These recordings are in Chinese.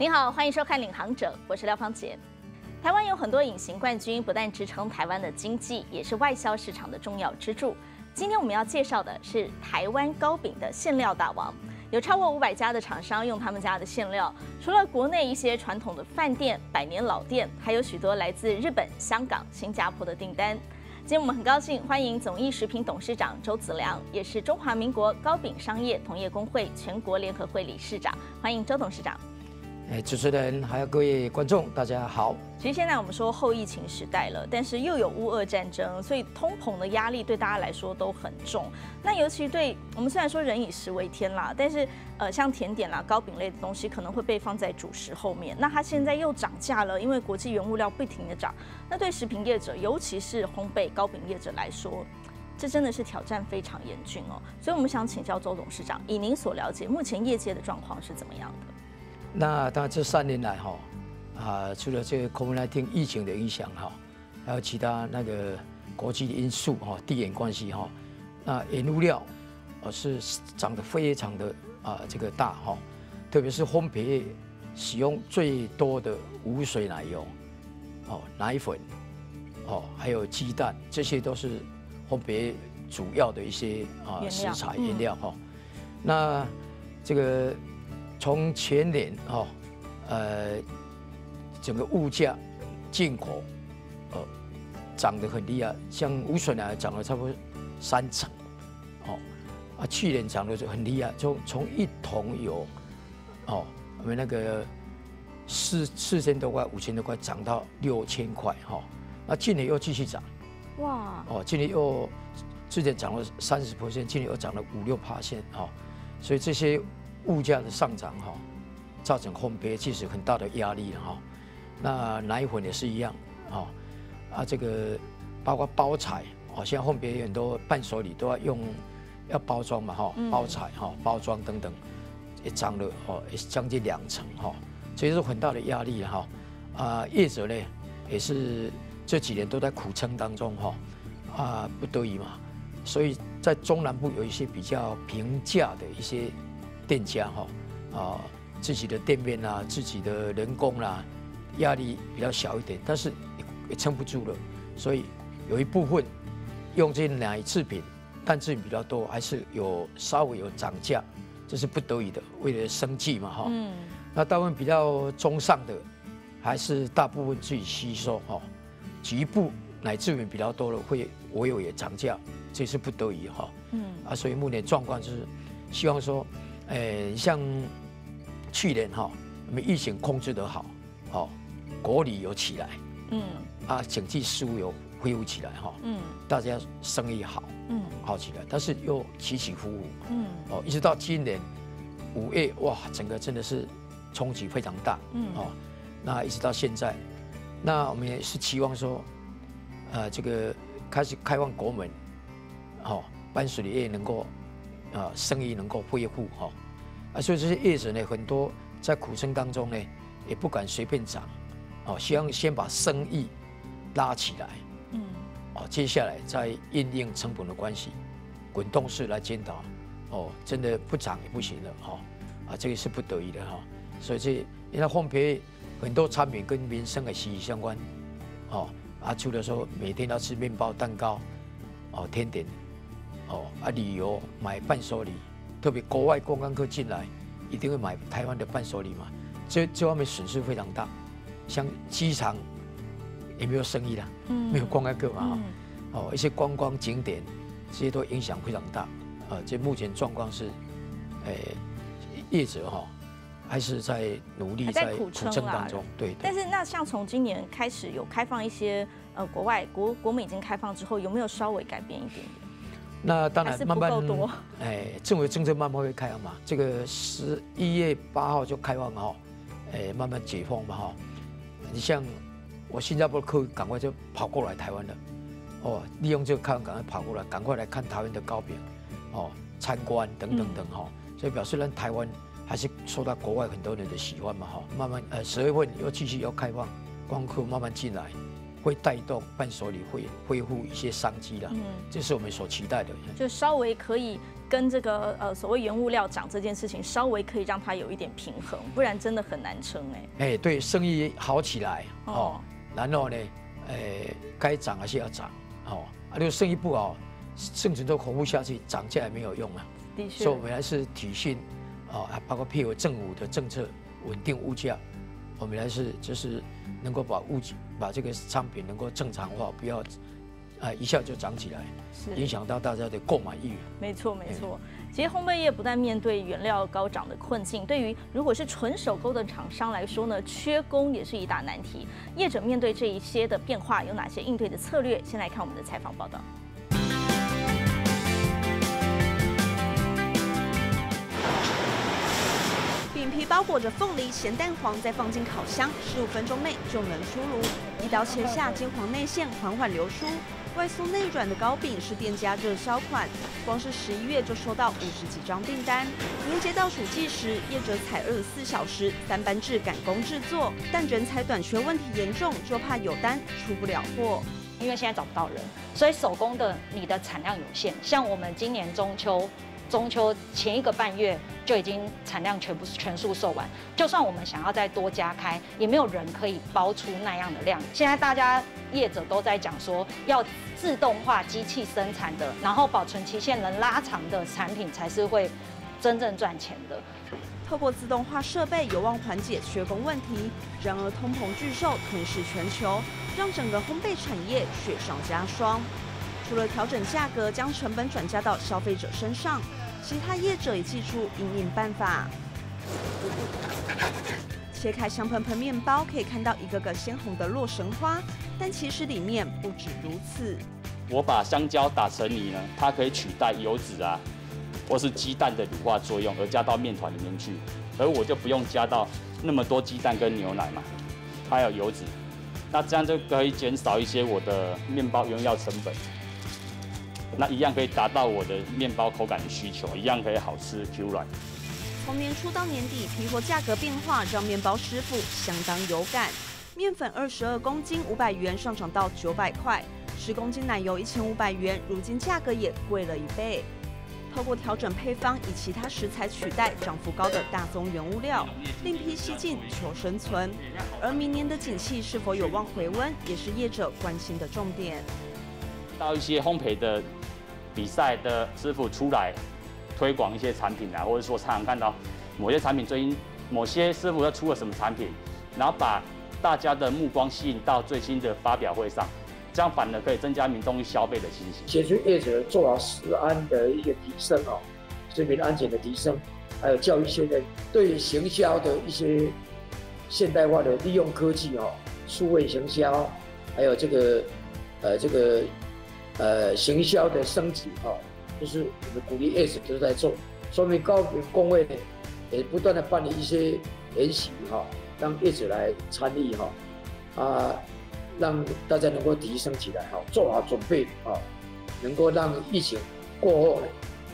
您好，欢迎收看《领航者》，我是廖芳杰。台湾有很多隐形冠军，不但支撑台湾的经济，也是外销市场的重要支柱。今天我们要介绍的是台湾糕饼的馅料大王，有超过500家的厂商用他们家的馅料。除了国内一些传统的饭店、百年老店，还有许多来自日本、香港、新加坡的订单。 今天我们很高兴欢迎总益食品董事长周子良，也是中华民国糕饼商业同业工会全国联合会理事长，欢迎周董事长。主持人还有各位观众，大家好。其实现在我们说后疫情时代了，但是又有乌俄战争，所以通膨的压力对大家来说都很重。那尤其对我们虽然说人以食为天啦，但是像甜点啦、糕饼类的东西可能会被放在主食后面。那它现在又涨价了，因为国际原物料不停的涨。那对食品业者，尤其是烘焙糕饼业者来说，这真的是挑战非常严峻哦。所以我们想请教周董事长，以您所了解，目前业界的状况是怎么样的？ 那当然，这3年来哈，除了这个 COVID-19 疫情的影响哈，还有其他那个国际的因素哈，地缘关系哈，那原物料是涨得非常的这个大哈，特别是烘焙业使用最多的无水奶油、奶粉、还有鸡蛋，这些都是烘焙主要的一些食材原料哈。那这个。 从前年整个物价进口涨得很厉害，像无水奶涨了差不多3成，去年涨得就很厉害，从1桶油我们那个4000多块、5000多块涨到6000块哈，那今年又继续涨，哇，今年又之前涨了30%，今年又涨了5-6%哈，所以这些。 物价的上涨哈，造成烘焙其实很大的压力了哈。那奶粉也是一样哈，这个包括包材，现在烘焙很多伴手礼都要用，要包装嘛哈，包材哈，包装等等，也涨了也是将近2成哈，所以是很大的压力哈。业者呢也是这几年都在苦撑当中哈，不得已嘛，所以在中南部有一些比较平价的一些。 店家自己的店面啦、自己的人工啦，压力比较小一点，但是也撑不住了，所以有一部分用这些奶制品、蛋制品比较多，还是有稍微有涨价，这是不得已的，为了生计嘛哈。嗯。那大部分比较中上的，还是大部分自己吸收哈。局部奶制品比较多了，会我有也涨价，这是不得已哈。嗯。所以目前状况就是希望说。 像去年哈，我们疫情控制得好，国旅有起来，嗯，经济事务有恢复起来哈，嗯，大家生意好，嗯，好起来，但是又起起伏伏，嗯，一直到今年5月，哇，整个真的是冲击非常大，嗯，那一直到现在，那我们也是期望说，这个开始开放国门，伴手礼业能够。 生意能够恢复哈，所以这些业者呢，很多在苦撑当中呢，也不敢随便涨，希望先把生意拉起来，嗯，接下来再因应成本的关系，滚动式来检讨，真的不涨也不行了哈，这个是不得已的哈，所以这因为烘焙很多产品跟民生的息息相关，除了说每天要吃面包、蛋糕，甜点。 旅游买伴手礼，特别国外观光客进来，一定会买台湾的伴手礼嘛。这方面损失非常大，像机场也没有生意啦，没有观光客嘛，一些观光景点这些都影响非常大。这目前状况是，业者还是在努力在苦撑当中，对。但是那像从今年开始有开放一些国外国门已经开放之后，有没有稍微改变一点点？ 那当然，慢慢政府政策慢慢会开放嘛。这个11月8号就开放哈，慢慢解放嘛哈。你像我新加坡客赶快就跑过来台湾了，利用这个开放赶快跑过来，赶快来看台湾的糕饼，参观等等等哈。所以表示呢，台湾还是受到国外很多人的喜欢嘛哈。慢慢10月份又继续要开放，光客慢慢进来。 会带动伴手礼会恢复一些商机啦，这是我们所期待的。就稍微可以跟这个所谓原物料涨这件事情稍微可以让它有一点平衡，不然真的很难撑哎。对，生意好起来哦，然后呢，该涨还是要涨哦。啊，如果生意不好，生存都活不下去，涨价也没有用啊。的确，所以我们还是体恤啊，包括配合政府的政策稳定物价，我们还是就是能够把把这个商品能够正常化，不要。 啊，一下就涨起来，影响到大家的购买意愿。没错，没错。其实烘焙业不但面对原料高涨的困境，对于如果是纯手工的厂商来说呢，缺工也是一大难题。业者面对这一些的变化，有哪些应对的策略？先来看我们的采访报道。饼皮包裹着凤梨、咸蛋黄，再放进烤箱，15分钟内就能出炉。一刀切下金黄内馅，缓缓流酥。 外酥内软的糕饼是店家热销款，光是11月就收到50几张订单。年节倒数计时，业者采24小时3班制赶工制作，但人才短缺问题严重，就怕有单出不了货。因为现在找不到人，所以手工的你的产量有限。像我们今年中秋前1个半月就已经产量全数售完，就算我们想要再多加开，也没有人可以包出那样的量。现在大家业者都在讲说要自动化机器生产的，然后保存期限能拉长的产品才是会真正赚钱的。透过自动化设备有望缓解缺工问题，然而通膨巨兽吞噬全球，让整个烘焙产业雪上加霜。 除了调整价格，将成本转嫁到消费者身上，其他业者也祭出因应办法。切开香喷喷面包，可以看到一个个鲜红的洛神花，但其实里面不止如此。我把香蕉打成泥呢，它可以取代油脂啊，或是鸡蛋的乳化作用，而加到面团里面去，而我就不用加到那么多鸡蛋跟牛奶嘛，还有油脂，那这样就可以减少一些我的面包原料成本。 那一样可以达到我的面包口感的需求，一样可以好吃 Q 软。从年初到年底，皮货价格变化让面包师傅相当有感。面粉22公斤500元上涨到900块，10公斤奶油1500元，如今价格也贵了1倍。透过调整配方，以其他食材取代涨幅高的大宗原物料，另辟蹊径求生存。而明年的景气是否有望回温，也是业者关心的重点。到一些烘焙的。 比赛的师傅出来推广一些产品啊，或者说常常看到某些产品最近某些师傅要出了什么产品，然后把大家的目光吸引到最新的发表会上，这样反而可以增加民众消费的信心。解决业者做好食安的一个提升哦，食品安全的提升，还有教育训练，对行销的一些现代化的利用科技哦，数位行销，还有行销的升级哦，就是我们鼓励业者都在做，说明糕饼工会呢也不断的办理一些研习哈，让业者来参与哈，啊，让大家能够提升起来哈，做好准备啊，能够让疫情过后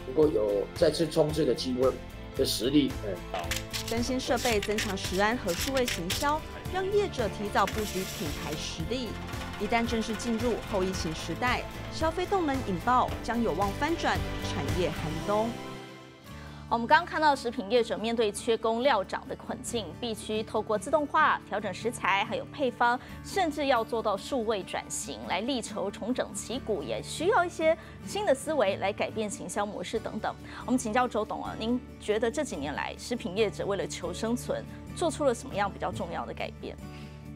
能够有再次冲刺的机会的实力。更新设备，增强食安和数位行销，让业者提早布局品牌实力。 一旦正式进入后疫情时代，消费动能引爆，将有望翻转产业寒冬。我们刚刚看到食品业者面对缺工料涨的困境，必须透过自动化调整食材，还有配方，甚至要做到数位转型来力求重整旗鼓，也需要一些新的思维来改变行销模式等等。我们请教周董啊，您觉得这几年来食品业者为了求生存，做出了什么样比较重要的改变？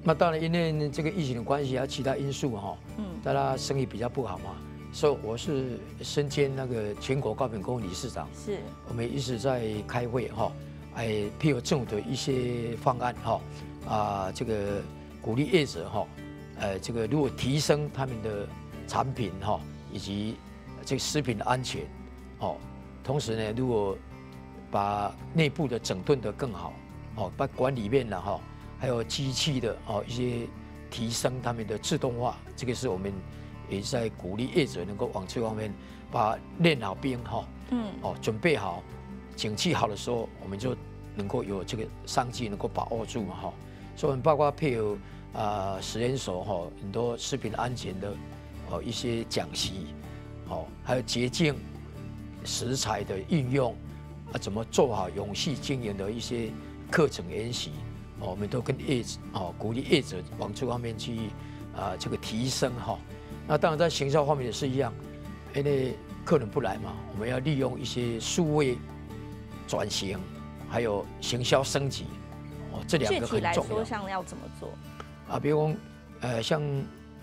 那当然，因为这个疫情的关系，还有其他因素哈，大家生意比较不好嘛，所以我是身兼那个全国糕饼工会理事长，是，我们一直在开会哈，哎，配合政府的一些方案哈，啊，这个鼓励业者哈，这个如果提升他们的产品哈，以及这个食品的安全，哦，同时呢，如果把内部的整顿得更好，哦，把管理面了哈。 还有机器的哦一些提升，他们的自动化，这个是我们也在鼓励业者能够往这方面把练好兵哈，准备好，景气好的时候，我们就能够有这个商机能够把握住哈。所以我们包括配合实验所哈很多食品安全的一些讲习，哦还有捷径，食材的运用，啊，怎么做好永续经营的一些课程研习，哦，我们都跟业者哦，鼓励业者往这方面去啊，这个提升哈。那当然在行销方面也是一样，因为客人不来嘛，我们要利用一些数位转型，还有行销升级，哦，这两个很重要。具体来说，像要怎么做？啊，比如像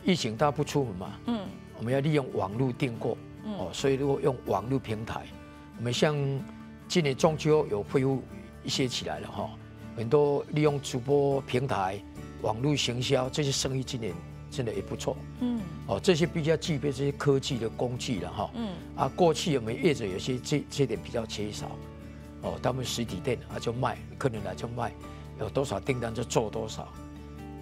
疫情大家不出门嘛，嗯，我们要利用网络订购。 哦，所以如果用网络平台，我们像今年中秋有恢复一些起来了哈，很多利用主播平台、网络行销这些生意，今年真的也不错。嗯，哦，这些必须要具备这些科技的工具了哈。嗯，啊，过去我们业者有些这点比较缺少，哦，他们实体店啊就卖，客人来就卖，有多少订单就做多少，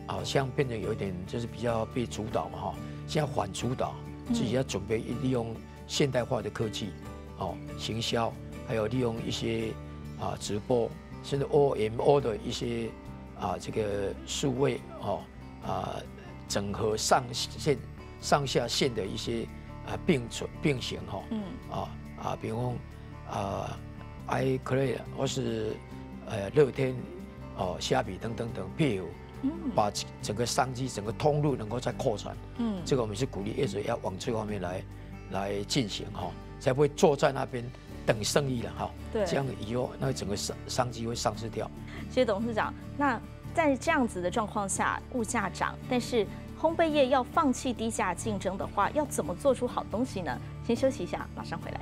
好像变得有一点就是比较被主导嘛哈，现在反主导，自己要准备利用。 现代化的科技，哦，行销，还有利用一些啊直播，甚至 OMO 的一些啊这个数位哦啊整合上下线的一些啊并行哈，嗯啊比如啊 iCloud 或是乐天哦虾皮等，譬如把整个商机整个通路能够再扩展，嗯，这个我们是鼓励业者要往这方面来进行哈，才不会坐在那边等生意了哈。对，这样以后那整个商机会丧失掉。谢谢董事长。那在这样子的状况下，物价涨，但是烘焙业要放弃低价竞争的话，要怎么做出好东西呢？先休息一下，马上回来。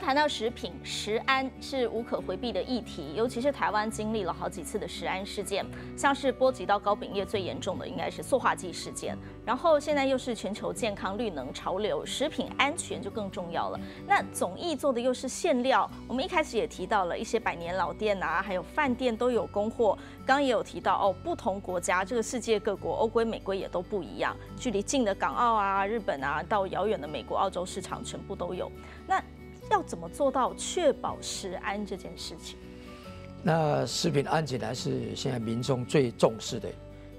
谈到食品，食安是无可回避的议题，尤其是台湾经历了好几次的食安事件，像是波及到糕饼业最严重的应该是塑化剂事件，然后现在又是全球健康绿能潮流，食品安全就更重要了。那总艺做的又是馅料，我们一开始也提到了一些百年老店啊，还有饭店都有供货。刚刚也有提到哦，不同国家，这个世界各国，欧规美规也都不一样，距离近的港澳啊、日本啊，到遥远的美国、澳洲市场，全部都有。那 要怎么做到确保食安这件事情？那食品安全还是现在民众最重视的，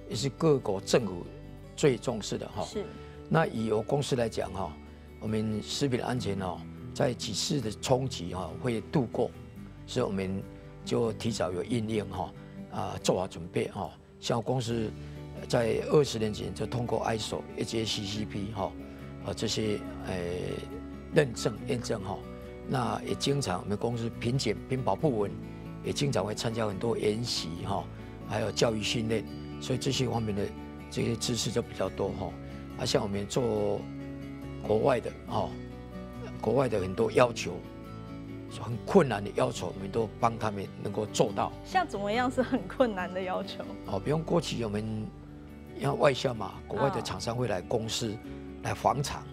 也是各国政府最重视的哈。是。那以我公司来讲哈，我们食品安全哦，在几次的冲击哈会度过，所以我们就提早有应验哈，啊做好准备哈。像我公司在20年前就通过 ISO、HACCP 哈啊这些认证验证哈。 那也经常，我们公司品检、品保不稳，也经常会参加很多研习哈，还有教育训练，所以这些方面的这些知识就比较多哈。啊，像我们做国外的哈，国外的很多要求，很困难的要求，我们都帮他们能够做到。像怎么样是很困难的要求？哦，比如过去我们要外销嘛，国外的厂商会来公司来访厂，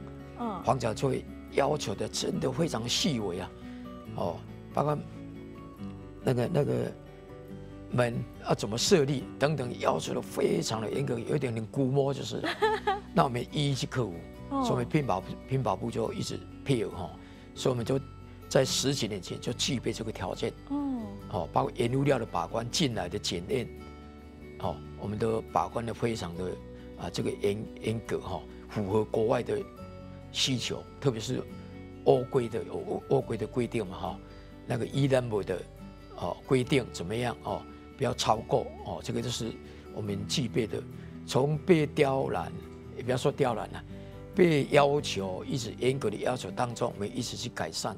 嗯，访厂就会。 要求的真的非常细微啊，哦，包括那个门要怎么设立等等，要求的非常的严格，有点估摸就是。那我们一一去克服，所以我们品保部就一直配合哈，所以我们就在10几年前就具备这个条件。哦，包括原物料的把关、进来的检验，哦，我们都把关的非常的啊这个严格哈，符合国外的。 需求，特别是欧规的规定嘛哈，那个E-number的哦规定怎么样哦，不要超过哦，这个就是我们具备的。从被刁难，也不要说刁难了，被要求一直严格的要求当中，我们一直去改善，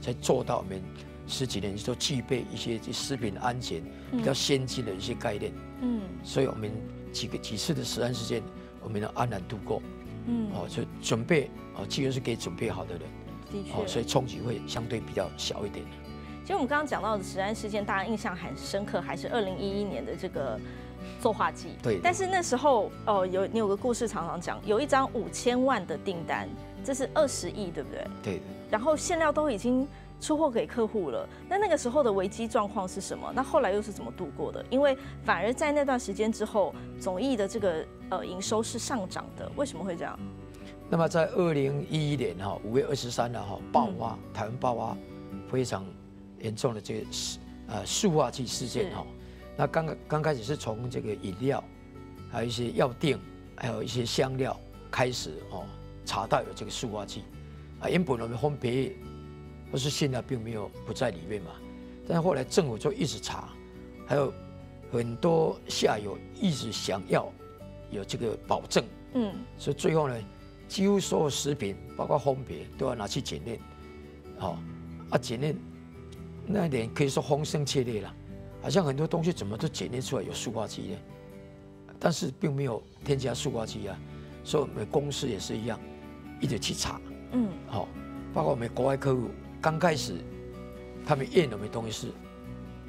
才做到我们10几年都具备一些食品安全比较先进的一些概念。嗯，所以我们几次的食安事件，我们能安然度过。 嗯，哦，就准备哦，既然是给准备好的人，的确，哦，所以冲击会相对比较小一点。其实我们刚刚讲到的食安事件，大家印象很深刻，还是2011年的这个塑化剂。对。但是那时候，哦，你有个故事常常讲，有一张5000万的订单，这是20亿，对不对？对的。然后馅料都已经出货给客户了，那个时候的危机状况是什么？那后来又是怎么度过的？因为反而在那段时间之后，总艺的这个。 营收是上涨的，为什么会这样？那么在2011年哈5月23日哈爆发，台湾爆发非常严重的这个塑化剂事件哈。那刚开始是从这个饮料，还有一些药锭，还有一些香料开始哦，查到有这个塑化剂。啊，原本我们烘焙或是现在并没有不在里面嘛，但是后来政府就一直查，还有很多下游一直想要有这个保证，嗯，所以最后呢，几乎所有食品包括烘焙都要拿去检验，好，啊检验那点可以说风声切裂了，好像很多东西怎么都检验出来有塑化剂呢，但是并没有添加塑化剂啊，所以我们公司也是一样，一直去查。嗯，好，包括我们国外客户刚开始，他们验我们东西是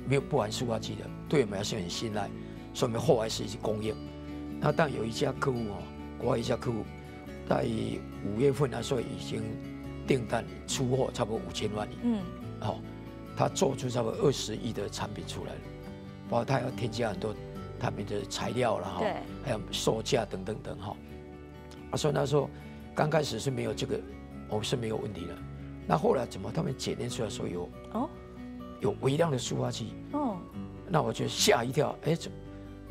没有不含塑化剂的，对我们还是很信赖，所以我们后来是一直供应。那但有一家客户哦，国外一家客户，在5月份那时候已经订单出货差不多5000万，嗯，好，他做出差不多20亿的产品出来了，包括他要添加很多他们的材料啦，哈，还有售价等等等哈。所以那时候刚开始是没有这个。我们是没有问题的，那后来怎么他们检验出来说有哦，有微量的塑化剂哦，那我就吓一跳，哎，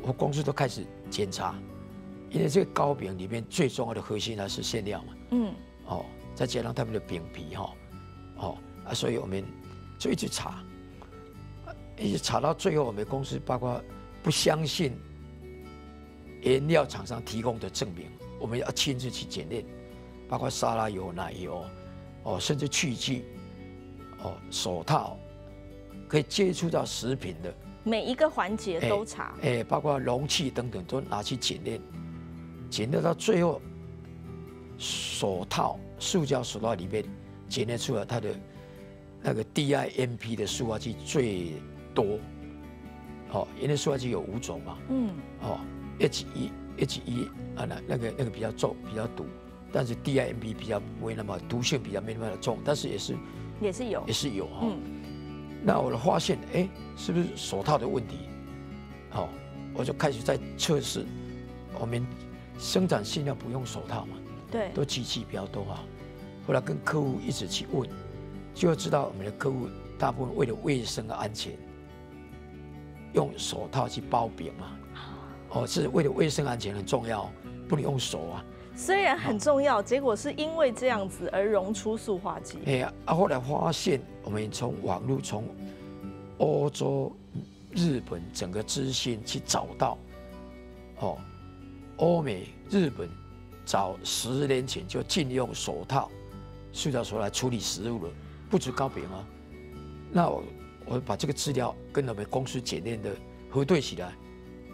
我公司都开始检查，因为这个糕饼里面最重要的核心还是馅料嘛，嗯，哦，再加上他们的饼皮哈，哦啊，所以我们就一直查，一直查到最后，我们公司包括不相信原料厂商提供的证明，我们要亲自去检验。包括沙拉油、奶油，哦，甚至去剂，哦，手套，可以接触到食品的每一个环节都查，哎，包括容器等等都拿去检验，检验到最后，手套、塑胶手套里面检验出来它的那个 DIMP 的塑化剂最多，哦，因为塑化剂有5种嘛，嗯，哦 ，H1 啊，那个比较重，比较毒。但是 DIMP 比较不会那么毒性比较没那么重，但是也是有哈、哦。嗯、那我发现哎，是不是手套的问题？好、哦，我就开始在测试，我们生产馅料不用手套嘛，对，都机器比较多啊。后来跟客户一直去问，就知道我们的客户大部分为了卫生和安全，用手套去包饼嘛。哦，是为了卫生安全很重要，不能用手啊。虽然很重要，结果是因为这样子而溶出塑化剂。哎呀，啊，后来发现我们从网络、从欧洲、日本整个资讯去找到，哦，欧美、日本早10年前就禁用手套、塑料手来处理食物了，不止糕饼啊。那我把这个资料跟我们公司检验的核对起来，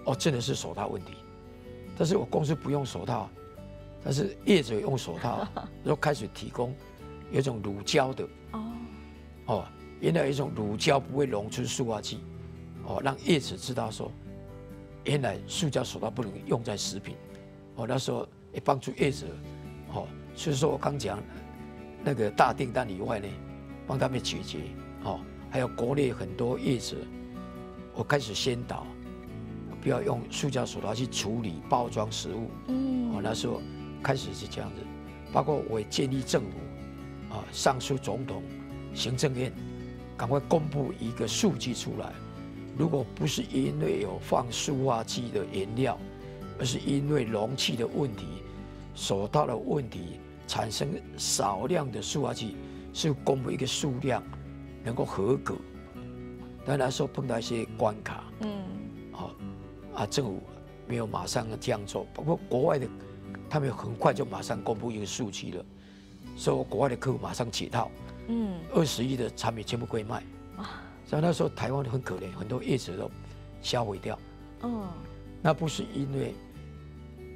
哦，真的是手套问题，但是我公司不用手套。但是业者用手套，然后开始提供有一种乳胶的哦，原来有一种乳胶不会溶出塑化剂，哦，让业者知道说，原来塑胶手套不能用在食品，哦，那时候也帮助业者，哦，所以说我刚讲那个大订单以外呢，帮他们解决，哦，还有国内很多业者，我开始宣导，不要用塑胶手套去处理包装食物，嗯，哦，那时候。开始是这样子，包括我也建议政府啊，上书总统、行政院，赶快公布一个数据出来。如果不是因为有放塑化剂的原料，而是因为容器的问题、手套的问题，产生少量的塑化剂，是公布一个数量能够合格。但那时候碰到一些关卡，嗯，好啊，政府没有马上这样做，包括国外的。他们很快就马上公布一个数据了，所以国外的客户马上解套，嗯，20亿的产品全部可以卖，所以那时候台湾很可怜，很多业者都销毁掉，嗯，那不是因为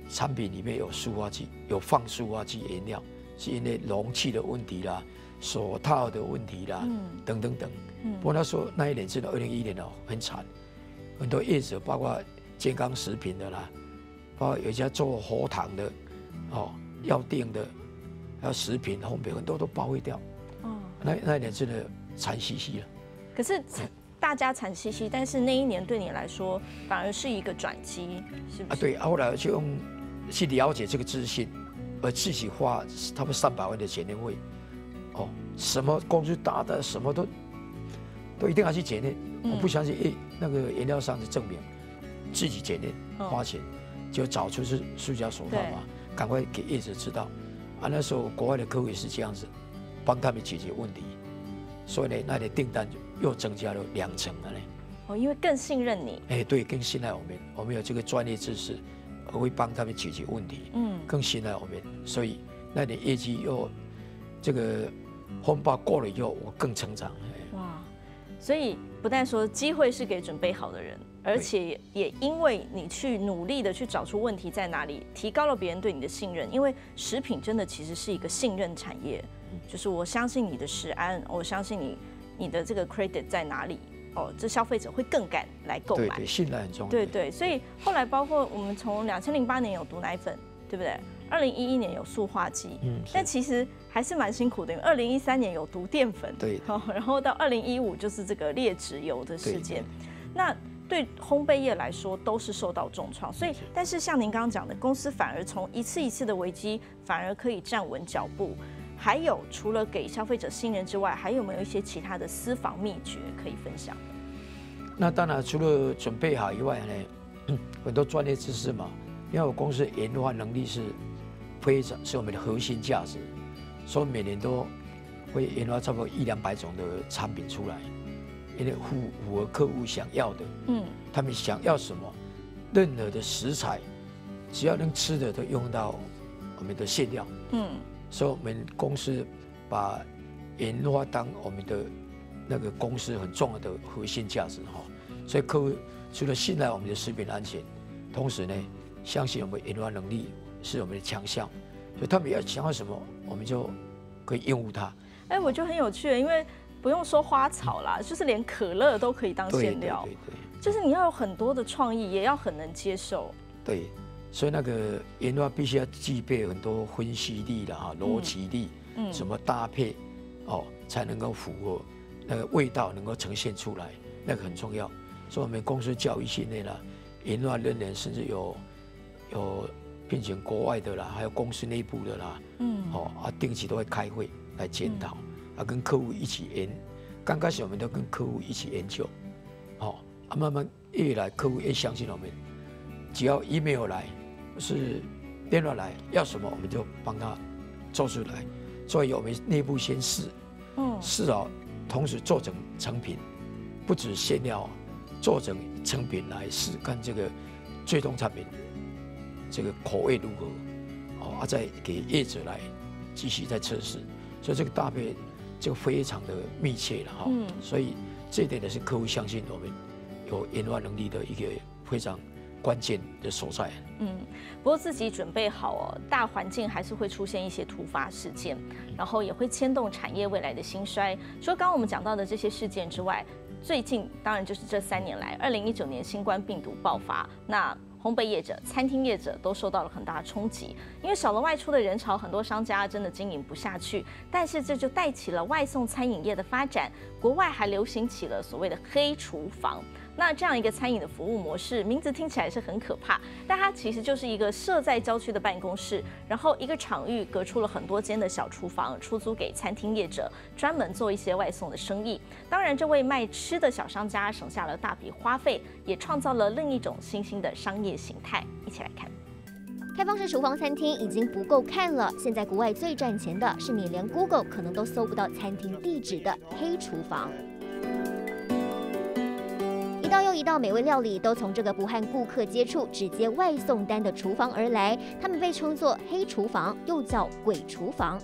产品里面有塑化剂，有放塑化剂原料，是因为容器的问题啦、手套的问题啦，等等等。不过那时候那一年真的2011年哦，很惨，很多业者包括健康食品的啦。包括有一家做喉糖的，哦，药锭的，还有食品烘焙，很多都报废掉。哦，那一年真的惨兮兮了。可是大家惨兮兮，但是那一年对你来说反而是一个转机，是不是？啊，对。后来就用去了解这个资讯，而自己花差不多300万的检验费，哦，什么公司打的什么都都一定要去检验。我不相信那个原料商的证明，自己检验花钱，就找出是塑胶手法嘛，赶快给业者知道。啊，那时候国外的客户也是这样子，帮他们解决问题，所以呢，那里订单又增加了20%了呢。哦，因为更信任你。哎，对，更信赖我们，我们有这个专业知识，会帮他们解决问题。嗯，更信赖我们，所以那里业绩又这个风暴过了以后，我更成长。哇，所以不但说机会是给准备好的人。 而且也因为你去努力的去找出问题在哪里，提高了别人对你的信任。因为食品真的其实是一个信任产业，就是我相信你的食安，我相信你的这个 credit 在哪里，哦，这消费者会更敢来购买。对对，信赖很重要。对对，所以后来包括我们从2008年有毒奶粉，对不对？2011年有塑化剂，但其实还是蛮辛苦的。2013年有毒淀粉，对，然后到2015就是这个劣质油的事件，那。 对烘焙业来说都是受到重创，所以但是像您刚刚讲的，公司反而从一次一次的危机，反而可以站稳脚步。还有除了给消费者信任之外，还有没有一些其他的私房秘诀可以分享？那当然，除了准备好以外呢，很多专业知识嘛，因为我公司研发能力是非常是我们的核心价值，所以每年都会研发差不多100-200种的产品出来。 因为符合客户想要的，他们想要什么，任何的食材，只要能吃的都用到我们的馅料，所以我们公司把研发当我们的那个公司很重要的核心价值哈，所以客户除了信赖我们的食品安全，同时呢，相信我们研发能力是我们的强项，所以他们要想要什么，我们就可以应付它。哎，我觉得很有趣，因为。 不用说花草啦，就是连可乐都可以当馅料，就是你要有很多的创意，也要很能接受。对，所以那个研发必须要具备很多分析力啦、哈逻辑力，怎么搭配，哦，才能够符合那个味道能够呈现出来，那个很重要。所以我们公司教育训练啦，研发人员甚至有聘请国外的啦，还有公司内部的啦，哦啊，定期都会开会来检讨。 啊，跟客户一起研，刚开始我们都跟客户一起研究，好，啊，慢慢越来客户越相信我们，只要 email 来，是电话来，要什么我们就帮他做出来，所以我们内部先试，试好，同时做成成品，不止馅料，做成成品来试看这个最终产品，这个口味如何，哦，啊，再给业者来继续再测试，所以这个搭配。 就非常的密切了哈，所以这一点呢是客户相信我们有研发能力的一个非常关键的所在。不过自己准备好哦，大环境还是会出现一些突发事件，然后也会牵动产业未来的兴衰。除了刚刚我们讲到的这些事件之外，最近当然就是这3年来，2019年新冠病毒爆发，那。 烘焙业者、餐厅业者都受到了很大的冲击，因为少了外出的人潮，很多商家真的经营不下去。但是这就带起了外送餐饮业的发展，国外还流行起了所谓的黑厨房。那这样一个餐饮的服务模式，名字听起来是很可怕，但它其实就是一个设在郊区的办公室，然后一个场域隔出了很多间的小厨房，出租给餐厅业者，专门做一些外送的生意。当然，这位卖吃的小商家省下了大笔花费，也创造了另一种新兴的商业 形态，一起来看。开放式厨房餐厅已经不够看了，现在国外最赚钱的是你连 Google 可能都搜不到餐厅地址的黑厨房。一道又一道美味料理都从这个不和顾客接触、只接外送单的厨房而来，他们被称作黑厨房，又叫鬼厨房。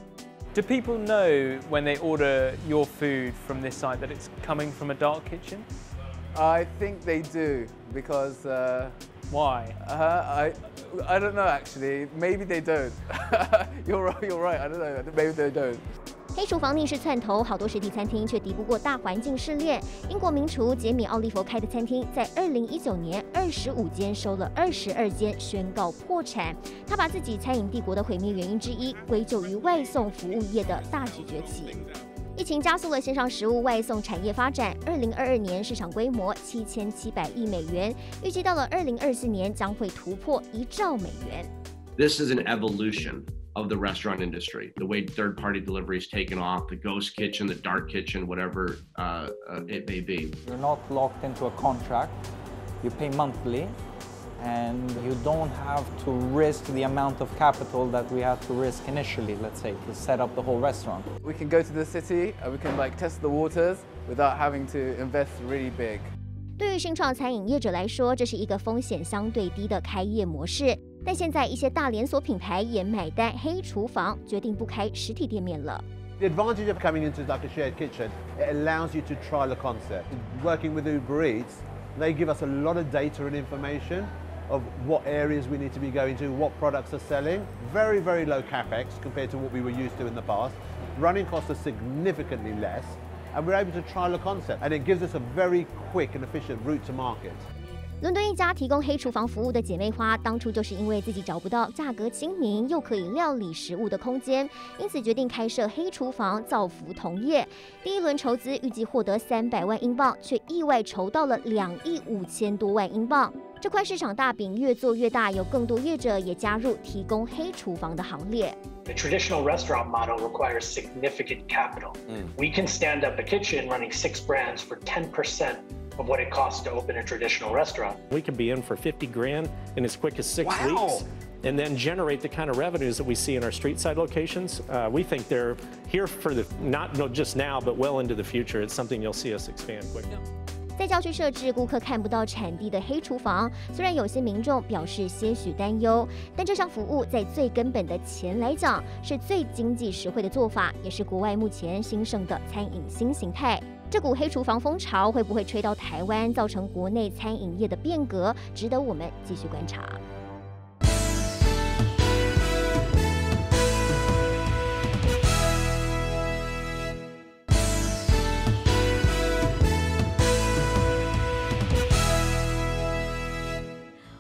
Do people know when they order your food from this site that it's coming from a dark kitchen? I think they do because. Why? I don't know actually. Maybe they don't. You're right. I don't know. Maybe they don't. 黑厨房逆势窜头，好多实体餐厅却敌不过大环境试炼。英国名厨杰米·奥利佛开的餐厅，在2019年25间收了22间，宣告破产。他把自己餐饮帝国的毁灭原因之一归咎于外送服务业的大举崛起。 疫情加速了线上食物外送产业发展。2022年市场规模$7700亿美元，预计到了2024年将会突破1兆美元。This is an evolution of the restaurant industry, the way third-party delivery is taken off, the ghost kitchen, the dark kitchen, whatever it may be. You're not locked into a contract. You pay monthly, and you don't have to risk the amount of capital that we have to risk initially, let's say, to set up the whole restaurant. We can go to the city and we can test the waters without having to invest really big. 对于新创餐饮业者来说，这是一个风险相对低的开业模式。但现在一些大连锁品牌也买单黑厨房，决定不开实体店面了。The advantage of coming into a shared kitchen, it allows you to try the concept. Working with Uber Eats, they give us a lot of data and information of what areas we need to be going to, what products are selling. Very, very low capex compared to what we were used to in the past. Running costs are significantly less. And we're able to trial a concept, and it gives us a very quick and efficient route to market. 伦敦一家提供黑厨房服务的姐妹花，当初就是因为自己找不到价格亲民又可以料理食物的空间，因此决定开设黑厨房，造福同业。第一轮筹资预计获得300万英镑，却意外筹到了2.5亿多万英镑。这块市场大饼越做越大，有更多业者也加入提供黑厨房的行列。The traditional restaurant model requires significant capital. We can stand up a kitchen running 6 brands for 10%. Of what it costs to open a traditional restaurant. We could be in for 50 grand in as quick as 6 weeks and then generate the kind of revenues that we see in our street side locations. We think they're here for the, not just now, but well into the future. It's something you'll see us expand quickly. 在郊区设置顾客看不到产地的黑厨房，虽然有些民众表示些许担忧，但这项服务在最根本的钱来讲，是最经济实惠的做法，也是国外目前兴盛的餐饮新形态。这股黑厨房风潮会不会吹到台湾，造成国内餐饮业的变革，值得我们继续观察。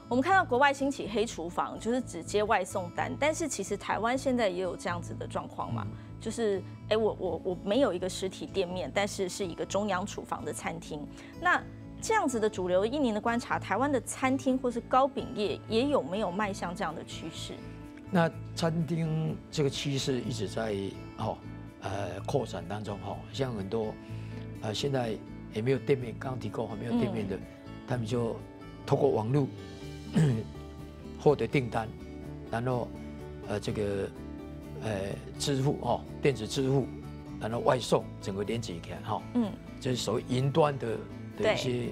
我们看到国外兴起黑厨房，就是只接外送单，但是其实台湾现在也有这样子的状况嘛，就是我没有一个实体店面，但是是一个中央厨房的餐厅。那这样子的主流，依您的观察，台湾的餐厅或是糕饼业也有没有迈向这样的趋势？那餐厅这个趋势一直在扩展当中像很多现在也没有店面，刚提过没有店面的，他们就透过网络。获得订单，然后支付电子支付，然后外送，整个连接起来这是所谓云端的一些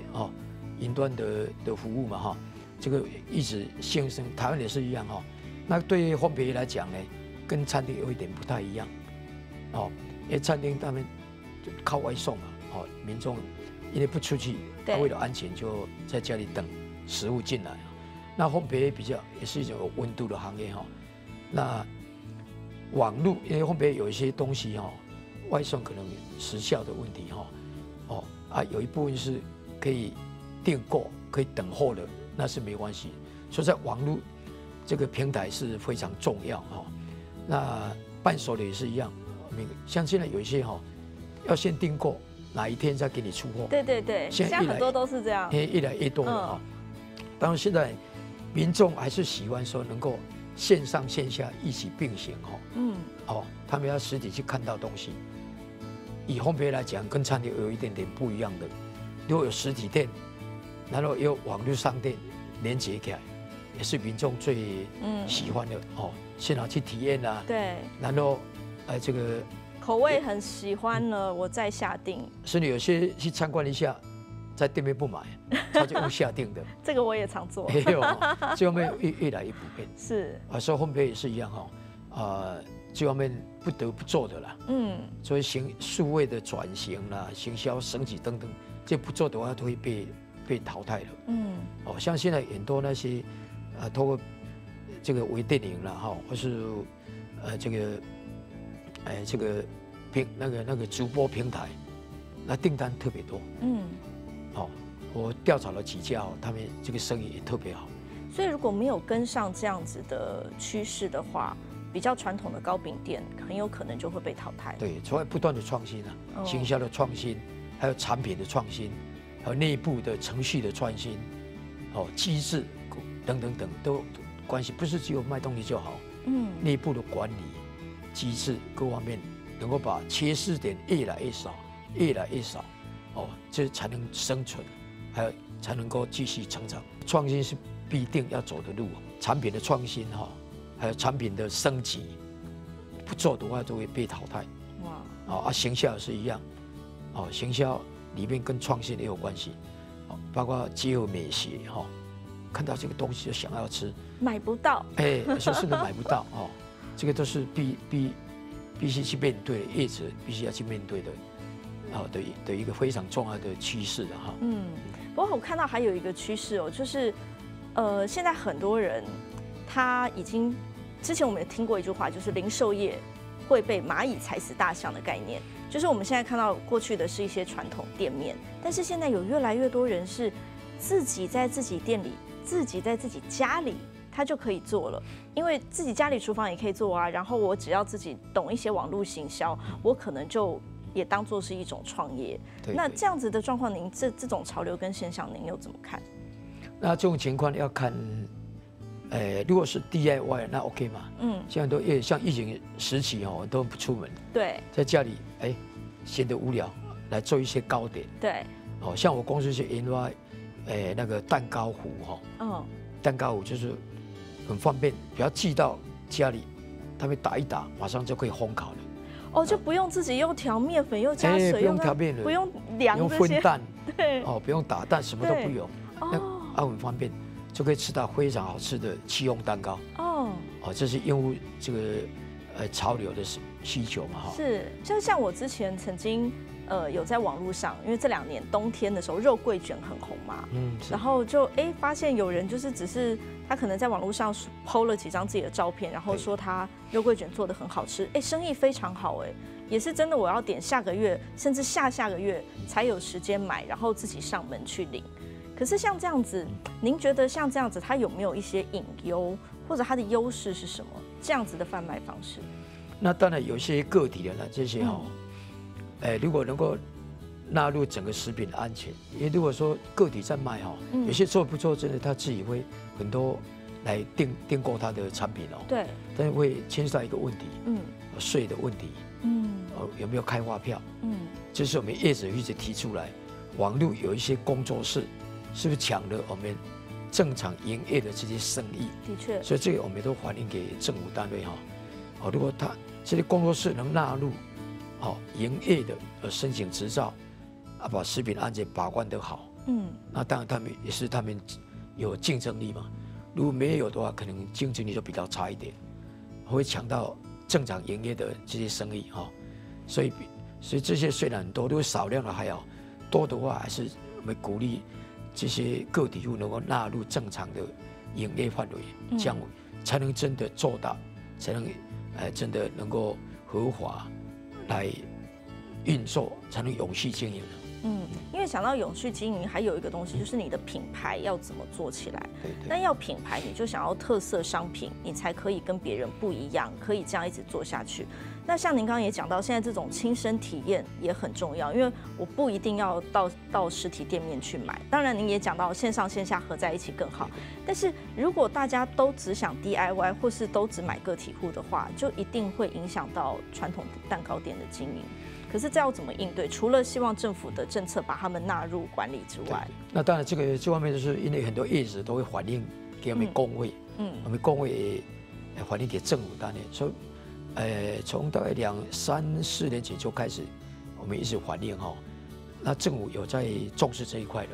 云端的服务嘛这个一直兴盛，台湾也是一样那对烘焙来讲呢，跟餐厅有一点不太一样因为餐厅他们靠外送嘛民众因为不出去，他为了安全就在家里等食物进来。那烘焙比较也是一种有温度的行业那网络因为烘焙有一些东西外送可能时效的问题有一部分是可以订购可以等候的，那是没关系。所以在网络这个平台是非常重要那伴手礼也是一样，像现在有一些要先订购，哪一天再给你出货。对，现在很多都是这样，越来越多了当然，现在民众还是喜欢说能够线上线下一起并行他们要实体去看到东西。以烘焙来讲，跟餐厅有一点点不一样的。如果有实体店，然后有网络商店连接起来，也是民众最喜欢的现场去体验啊。对。然后这个口味很喜欢了，我再下定。甚至有些去参观一下。在店面不买，他就用下定的。这个我也常做。没有，这方面越来越普遍。是啊，所以烘焙也是一样这方面不得不做的啦。所以数位的转型啦、行销升级等等，这不做的话都会被淘汰了。像现在很多那些透过这个微电影啦或是这个那个直播平台，那订单特别多。我调查了几家他们这个生意也特别好。所以如果没有跟上这样子的趋势的话，比较传统的糕饼店很有可能就会被淘汰。对，所以不断的创新行销的创新，还有产品的创新，还有内部的程序的创新，机制等等等都关系，不是只有卖东西就好，内部的管理机制各方面能够把缺失点越来越少，越来越少，哦，这才能生存，还有才能够继续成长。创新是必定要走的路，产品的创新哈，还有产品的升级，不做的话就会被淘汰。哇！啊，行销也是一样，哦，行销里面跟创新也有关系，哦，包括结合美学哈。 看到这个东西就想要吃，买不到，哎，就是买不到哦。这个都是必须去面对的，业者必须要去面对的，好的一个非常重要的趋势的哈。嗯，不过我看到还有一个趋势哦，就是现在很多人他已经之前我们也听过一句话，就是零售业会被蚂蚁踩死大象的概念，就是我们现在看到过去的是一些传统店面，但是现在有越来越多人是自己在自己店里。 自己在自己家里，他就可以做了，因为自己家里厨房也可以做啊。然后我只要自己懂一些网络行销，我可能就也当做是一种创业。那这样子的状况，您这种潮流跟现象，您又怎么看？那这种情况要看，如果是 DIY 那 OK 嘛？嗯，现在都像疫情时期哦，都不出门，对，在家里闲得无聊，来做一些糕点。对，哦，像我公司去研发。 那个蛋糕糊哈，嗯，蛋糕糊就是很方便，只要寄到家里，他们打一打，马上就可以烘烤了。哦，就不用自己又调面粉，又加水，不用调面粉，不用量，不用分蛋，对，哦，不用打蛋，什么都不用，那很方便，就可以吃到非常好吃的戚风蛋糕。哦，哦，这是用户这个潮流的需求嘛哈。是，就像我之前曾经。 有在网络上，因为这2年冬天的时候肉桂卷很红嘛，嗯，然后就发现有人就是只是他可能在网络上 PO 了几张自己的照片，然后说他肉桂卷做的很好吃，生意非常好，也是真的我要点下个月甚至下个月才有时间买，然后自己上门去领。可是像这样子，您觉得像这样子它有没有一些隐忧，或者它的优势是什么？这样子的贩卖方式？那当然有些个体的了，这些哦。嗯 如果能够纳入整个食品安全，因为如果说个体在卖哈，有些做不做真的他自己会很多来订购他的产品哦。对。但是会牵涉到一个问题，嗯，税的问题，嗯，有没有开发票，嗯，就是我们业者一直提出来，网络有一些工作室是不是抢了我们正常营业的这些生意？的确。所以这个我们都反映给政府单位哈，哦，如果他这些工作室能纳入。 好，营业的申请执照，啊，把食品安全把关得好，嗯，那当然他们有竞争力嘛。如果没有的话，可能竞争力就比较差一点，会抢到正常营业的这些生意哈。所以这些虽然很多，如果少量的还好，多的话还是我们鼓励这些个体户能够纳入正常的营业范围，这样才能真的做到，才能真的能够合法。 来运作才能永续经营的。嗯，因为想到永续经营，还有一个东西就是你的品牌要怎么做起来。对对。那要品牌，你就想要特色商品，你才可以跟别人不一样，可以这样一直做下去。那像您刚刚也讲到，现在这种亲身体验也很重要，因为我不一定要到实体店面去买。当然，您也讲到线上线下合在一起更好。但是如果大家都只想 DIY 或是都只买个体户的话，就一定会影响到传统蛋糕店的经营。 可是这要怎么应对？除了希望政府的政策把他们纳入管理之外，那当然这方面就是因为很多业者都会反映给我们工会，嗯，我们工会也反映给政府单位，所以从大概2、3、4年前就开始，我们一直反映哈，那政府有在重视这一块的，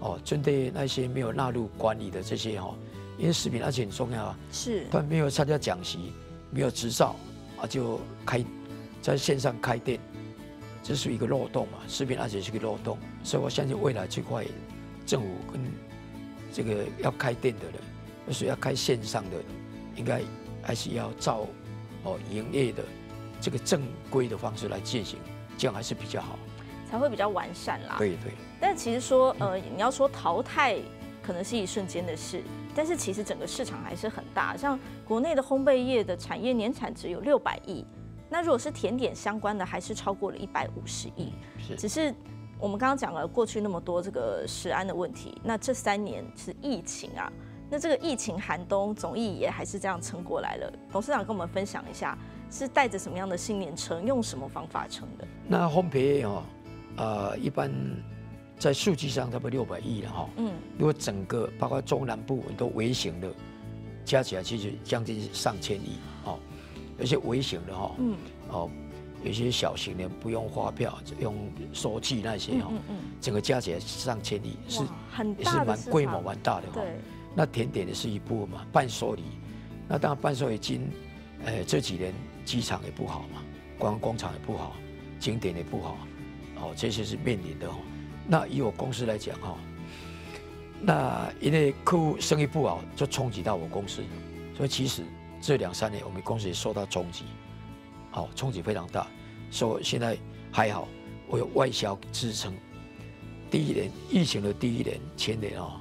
哦，针对那些没有纳入管理的这些哈，因为食品安全很重要啊，是，但没有参加讲习，没有执照啊，就在线上开店，这是一个漏洞嘛？食品安全是个漏洞，所以我相信未来这块，政府跟这个要开店的人，就是要开线上的，应该还是要照营业的这个正规的方式来进行，这样还是比较好，才会比较完善啦。对对。但其实说，你要说淘汰，可能是一瞬间的事。 但是其实整个市场还是很大，像国内的烘焙业的产业年产值有600亿，那如果是甜点相关的，还是超过了150亿。是，只是我们刚刚讲了过去那么多这个食安的问题，那这3年是疫情啊，那这个疫情寒冬总艺也还是这样撑过来了。董事长跟我们分享一下，是带着什么样的信念撑，用什么方法撑的？那烘焙哦，一般在数据上差不多600亿了哈。嗯。如果整个包括中南部很多微型的，加起来其实将近上千亿哦。有些微型的哈，嗯，哦，有些小型的不用发票，用收据那些哈，整个加起来上千亿，是很大，也是蛮规模蛮大的哈。那甜点也是一部分嘛，伴手礼，那当然伴手礼金，这几年机场也不好嘛，观光工厂也不好，景点也不好，哦，这些是面临的哈。那以我公司来讲哈，那因为客户生意不好，就冲击到我公司，所以其实。 这2、3年，我们公司也受到冲击，好，冲击非常大。所以现在还好，我有外销支撑。第一年疫情的第一年，前年啊，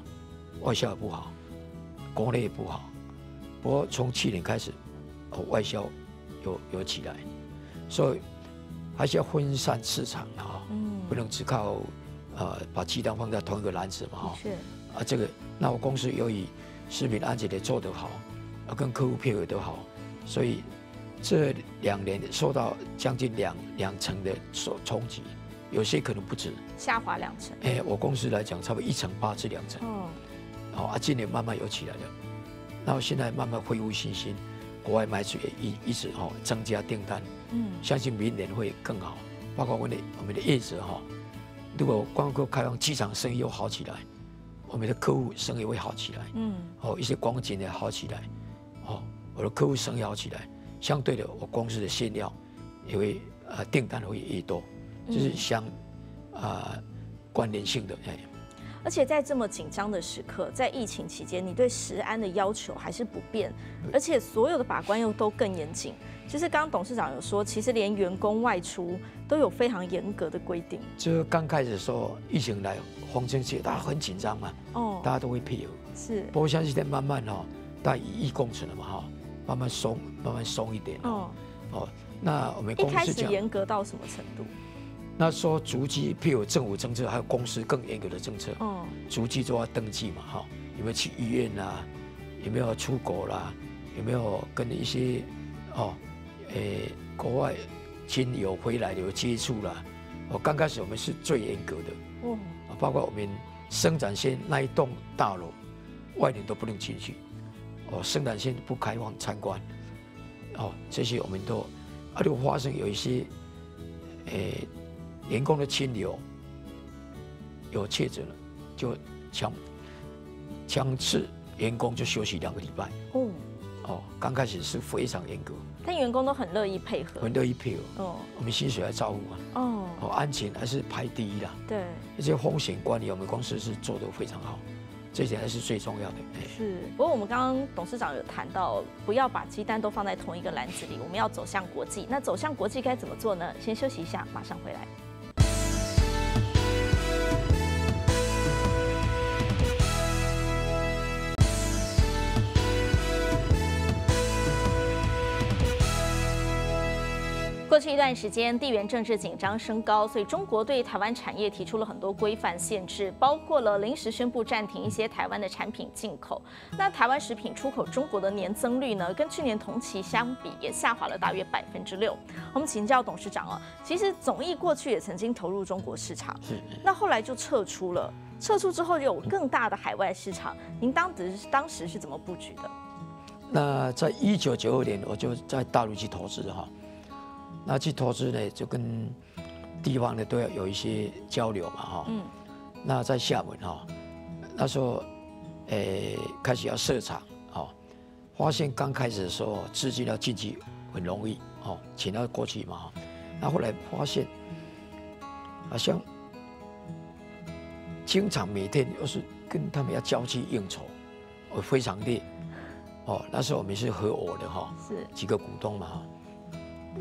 外销也不好，国内也不好。不过从去年开始，我外销有起来，所以还是要分散市场啊，不能只靠把鸡蛋放在同一个篮子嘛哈。是啊，这个那我公司由于食品安全也做得好。 跟客户配合都好，所以这2年受到将近两成的冲击，有些可能不止，下滑2成。哎，我公司来讲，差不多1.8%至2%。哦，好啊，今年慢慢有起来了，然后现在慢慢恢复信心，国外买主也一直哈增加订单，嗯，相信明年会更好。包括我们的业者哈，如果光顾开放，机场生意又好起来，我们的客户生意会好起来，嗯，哦，一些光景也好起来。 我的客户生意好起来，相对的，我公司的馅料也会订单会越多，就是相关联性的。而且在这么紧张的时刻，在疫情期间，你对食安的要求还是不变，而且所有的把关又都更严谨。就是刚刚董事长有说，其实连员工外出都有非常严格的规定。就刚开始说疫情来，黄金期大家很紧张嘛，哦，大家都会配合。是，不过相信在慢慢哦，大家以疫共存了嘛哈。 慢慢松，慢慢松一点哦。哦，那我们公司讲一开始严格到什么程度？那说足迹，譬如政府政策，还有公司更严格的政策。哦，足迹都要登记嘛，哈，有没有去医院啦？有没有出国啦？有没有跟一些哦，国外亲友回来有接触啦？哦，刚开始我们是最严格的。哦，包括我们生产线那一栋大楼，外人都不能进去。 哦，生产线不开放参观，哦，这些我们都，而且发生有一些，员工的亲友有确诊了，就强制员工就休息2个礼拜。哦，哦，刚开始是非常严格，但员工都很乐意配合，很乐意配合。哦，我们薪水还照顾啊。哦，哦，安全还是排第一啦。对，而且风险管理我们公司是做得非常好。 这点还是最重要的。是，不过我们刚刚董事长有谈到，不要把鸡蛋都放在同一个篮子里，我们要走向国际。那走向国际该怎么做呢？先休息一下，马上回来。过去一段时间，地缘政治紧张升高，所以中国对台湾产业提出了很多规范限制，包括了临时宣布暂停一些台湾的产品进口。那台湾食品出口中国的年增率呢，跟去年同期相比也下滑了大约6%。我们请教董事长哦，其实总艺过去也曾经投入中国市场，那后来就撤出了，撤出之后有更大的海外市场。您当时是怎么布局的？那在1992年，我就在大陆去投资哈。 那去投资呢，就跟地方呢都要有一些交流嘛哈。嗯。那在厦门哈，那时候开始要设厂哈，发现刚开始的时候资金要进去很容易哦，请他过去嘛。那后来发现好像经常每天又是跟他们要交际应酬，我非常累哦。那时候我们是合伙的哈，是几个股东嘛。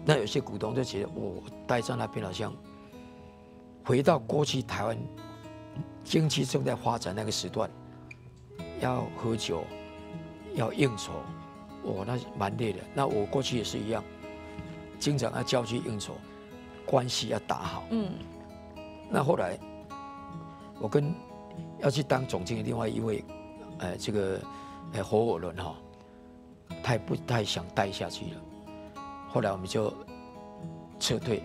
那有些股东就觉得，我待在那边好像回到过去台湾经济正在发展那个时段，要喝酒，要应酬，我那蛮累的。那我过去也是一样，经常要交际应酬，关系要打好。嗯。那后来我跟要去当总经理另外一位，这个哎，合伙人哈，他也不太想待下去了。后来我们就撤退，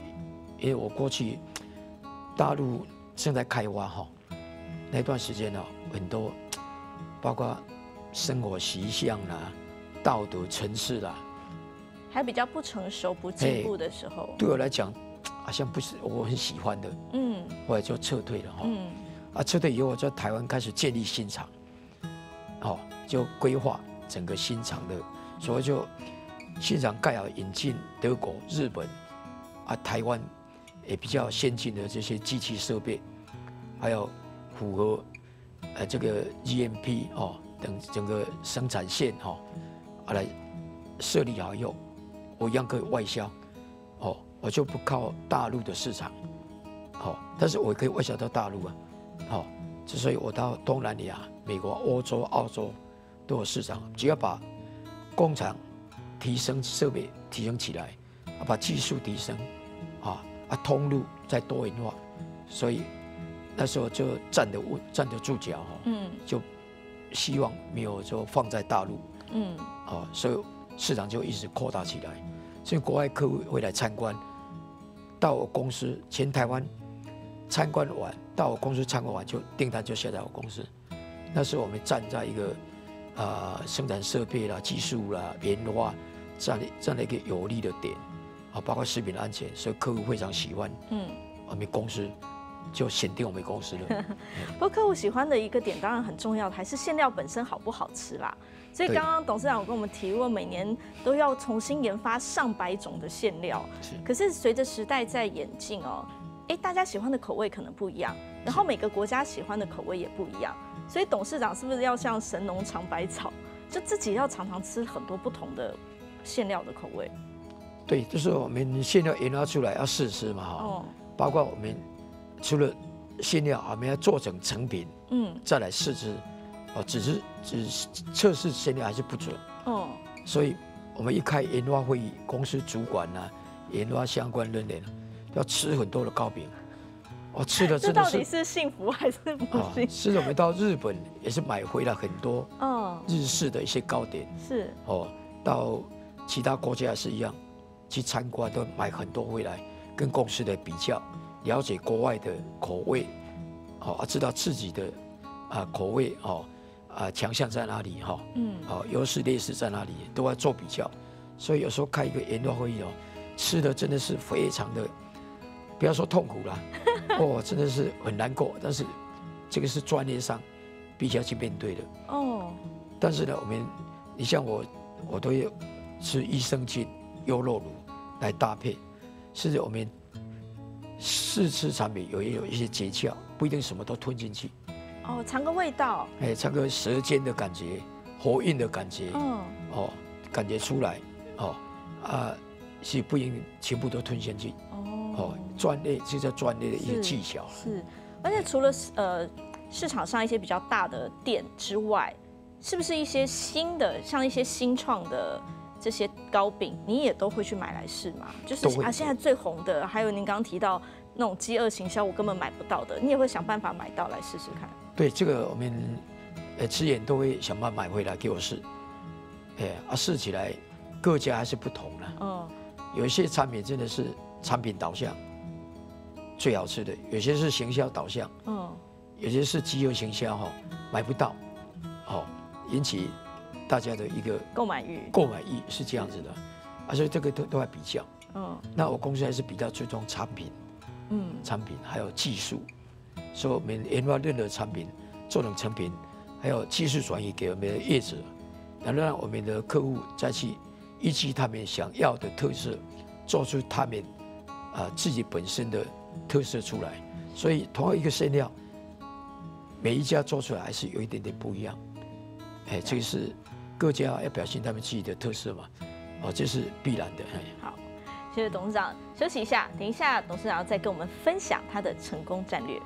因为我过去大陆正在开挖哈，那段时间呢，很多包括生活习向啦、道德层次啦，还比较不成熟、不进步的时候，对我来讲好像不是我很喜欢的。嗯，后来就撤退了哈。嗯，啊，撤退以后我在台湾开始建立新厂，哦，就规划整个新厂的，所以就。 新厂盖好，引进德国、日本，啊，台湾也比较先进的这些机器设备，还有符合这个 GMP 哦等整个生产线哦，啊来设立好以后，我一样可以外销，哦，我就不靠大陆的市场，哦，但是我可以外销到大陆啊，哦，所以我到东南亚、美国、欧洲、澳洲都有市场，只要把工厂。 提升设备，提升起来，把技术提升，通路再多元化，所以那时候就站得住脚哈，嗯，就希望没有说放在大陆，嗯，啊，所以市场就一直扩大起来，所以国外客户会来参观，到我公司全台湾参观完，到我公司参观完就订单就下在我公司，那时候我们站在一个生产设备啦、技术啦、研发。 这样的一个有利的点，啊，包括食品安全，所以客户非常喜欢，嗯，我们公司就选定我们公司了。不过客户喜欢的一个点当然很重要，还是馅料本身好不好吃啦。所以刚刚董事长有跟我们提过，每年都要重新研发上百种的馅料，是。可是随着时代在演进哦，哎，大家喜欢的口味可能不一样，然后每个国家喜欢的口味也不一样，所以董事长是不是要像神农尝百草，就自己要常常吃很多不同的？ 馅料的口味，对，就是我们馅料研发出来要试吃嘛哈，哦，包括我们除了馅料，我们要做成成品，嗯，再来试吃，哦，只是测试馅料还是不准，哦，所以我们一开研发会议，公司主管呐、啊，研发相关人员要吃很多的糕饼，哦，吃的真的是这到底是幸福还是不幸福？是我们到日本也是买回了很多，哦，日式的一些糕点，是，哦，到。 其他国家也是一样，去参观都买很多回来，跟公司的比较，了解国外的口味，哦，知道自己的口味哦，强项在哪里哈，嗯，哦，优势劣势在哪里，都要做比较。所以有时候开一个研讨会议哦，吃的真的是非常的，不要说痛苦啦，哦，真的是很难过。但是这个是专业上必须要去面对的哦。但是呢，你像我都有。 吃益生菌、优酪乳来搭配，甚至我们试吃产品也有一些诀窍，不一定什么都吞进去。哦，尝个味道，哎，尝个舌尖的感觉、喉韵的感觉，嗯，哦，感觉出来，哦，是不一定全部都吞进去。哦，专业这叫专业的一些技巧。是，而且除了市场上一些比较大的店之外，是不是一些新的，像一些新创的？ 这些糕饼你也都会去买来试吗？就是啊，现在最红的，还有您刚刚提到那种饥饿行销，我根本买不到的，你也会想办法买到来试试看。对，这个我们之前都会想办法买回来给我试，试起来各家还是不同的。嗯，有一些产品真的是产品导向最好吃的，有些是行销导向，嗯，有些是饥饿行销哈，买不到，哦，引起。 大家的一个购买欲是这样子的，所以这个都要比较。嗯，那我公司还是比较注重产品，嗯，产品还有技术，所以我们研发任何产品做成成品，还有技术转移给我们的业者，然后让我们的客户再去依据他们想要的特色，做出他们自己本身的特色出来。所以同样一个馅料，每一家做出来还是有一点点不一样。哎，这个是。 各家要表现他们自己的特色嘛，哦，这是必然的。好，谢谢董事长，休息一下，等一下董事长再跟我们分享他的成功战略。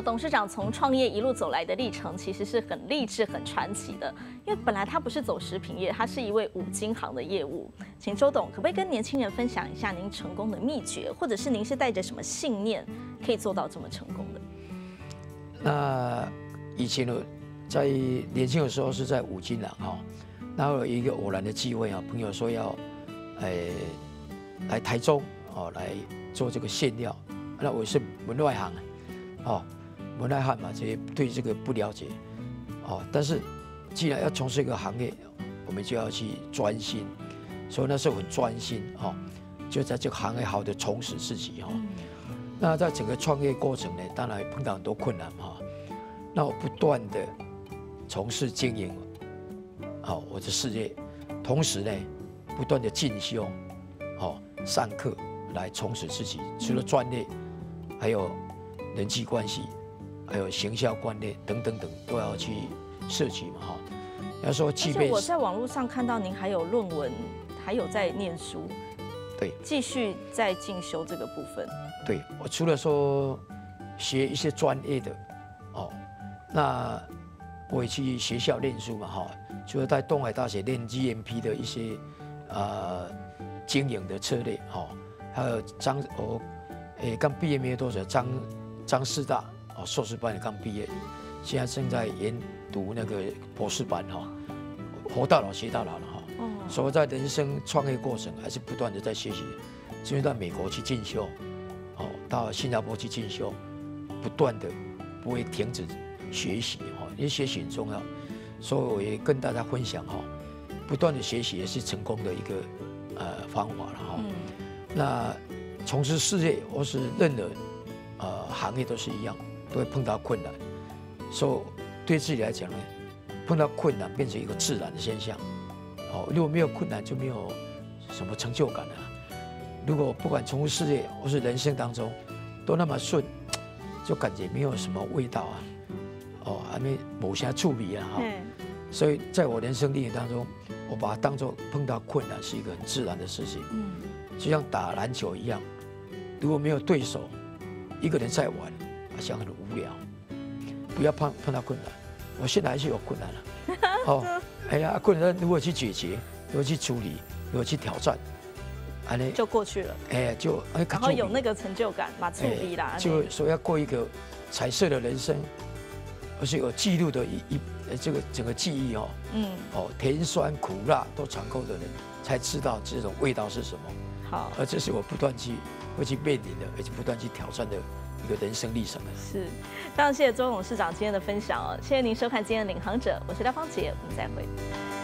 董事长从创业一路走来的历程其实是很励志、很传奇的，因为本来他不是走食品业，他是一位五金行的业务。请周董可不可以跟年轻人分享一下您成功的秘诀，或者是您是带着什么信念可以做到这么成功的？那以前呢，在年轻的时候是在五金行哈，然后有一个偶然的机会啊，朋友说要，来台中哦来做这个馅料，那我是门外行。 哦，门外汉嘛，这些对这个不了解，哦，但是既然要从事一个行业，我们就要去专心，所以那时候很专心哦，就在这个行业好的充实自己哦。那在整个创业过程呢，当然碰到很多困难哈、哦，那我不断的从事经营，好、哦、我的事业，同时呢不断的进修，哦上课来充实自己，除了专业，还有。 人际关系，还有行销观念等等等都要去涉及嘛哈。要说即便我在网络上看到您还有论文，还有在念书，对，继续在进修这个部分。对我除了说学一些专业的哦，那我也去学校念书嘛哈，就是在东海大学念 GMP 的一些经营的策略哈，还有张我刚毕业没有多久张师大哦，硕士班也刚毕业，现在正在研读那个博士班哈，活到老学到老了哈。所以在人生创业过程还是不断的在学习，甚至到美国去进修，哦，到新加坡去进修，不断的不会停止学习哈，因为学习很重要。所以我也跟大家分享哈，不断的学习也是成功的一个方法了哈。那从事事业或是任何。 行业都是一样，都会碰到困难，所以对自己来讲呢，碰到困难变成一个自然的现象。哦，如果没有困难就没有什么成就感了、啊。如果不管从事事业或是人生当中都那么顺，就感觉没有什么味道啊。哦，还没某些触笔啊哈。所以在我人生历程当中，我把它当作碰到困难是一个很自然的事情。就像打篮球一样，如果没有对手。 一个人在玩，好像很无聊。不要碰到困难，我现在还是有困难了、啊。哦，哎呀，困难如何去解决，如何去处理，如何去挑战，就过去了。哎，就然后有那个成就感，把触笔啦。就说要过一个彩色的人生，而是有记录的这个整个记忆哦。哦，甜酸苦辣都尝过的人，才知道这种味道是什么。好，而这是我不断去。 会去面临的，而且不断去挑战的一个人生历程。是，非常谢谢周董事长今天的分享哦，谢谢您收看今天的领航者，我是廖芳杰，我们再会。